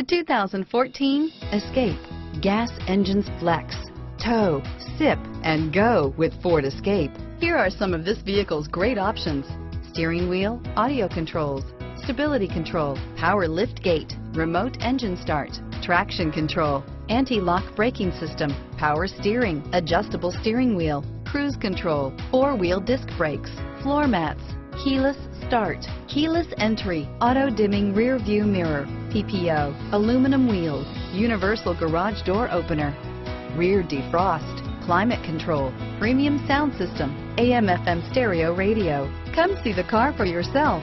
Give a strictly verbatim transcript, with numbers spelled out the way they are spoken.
The two thousand fourteen Escape. Gas engines flex, tow, sip, and go with Ford Escape. Here are some of this vehicle's great options: steering wheel audio controls, stability control, power lift gate, remote engine start, traction control, anti-lock braking system, power steering, adjustable steering wheel, cruise control, four-wheel disc brakes, floor mats, keyless start, keyless entry, auto-dimming rear view mirror, P P O, aluminum wheels, universal garage door opener, rear defrost, climate control, premium sound system, A M F M stereo radio. Come see the car for yourself.